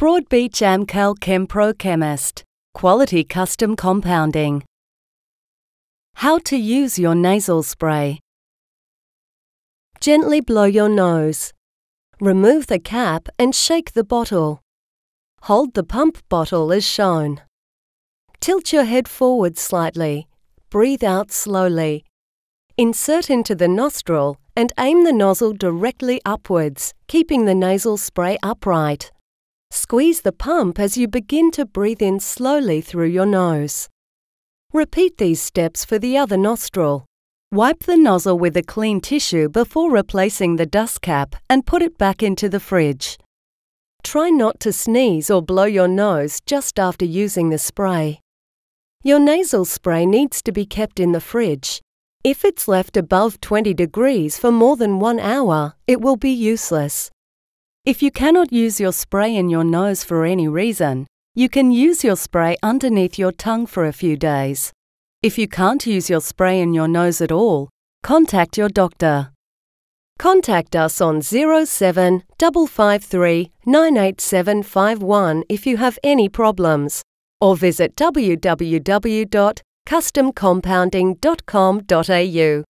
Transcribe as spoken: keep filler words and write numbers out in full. Broadbeach Amcal Chempro Chemist. Quality Custom Compounding. How to use your nasal spray. Gently blow your nose. Remove the cap and shake the bottle. Hold the pump bottle as shown. Tilt your head forward slightly. Breathe out slowly. Insert into the nostril and aim the nozzle directly upwards, keeping the nasal spray upright. Squeeze the pump as you begin to breathe in slowly through your nose. Repeat these steps for the other nostril. Wipe the nozzle with a clean tissue before replacing the dust cap and put it back into the fridge. Try not to sneeze or blow your nose just after using the spray. Your nasal spray needs to be kept in the fridge. If it's left above twenty degrees for more than one hour, it will be useless. If you cannot use your spray in your nose for any reason, you can use your spray underneath your tongue for a few days. If you can't use your spray in your nose at all, contact your doctor. Contact us on zero seven five five three nine eight seven five one if you have any problems, or visit w w w dot custom compounding dot com dot a u.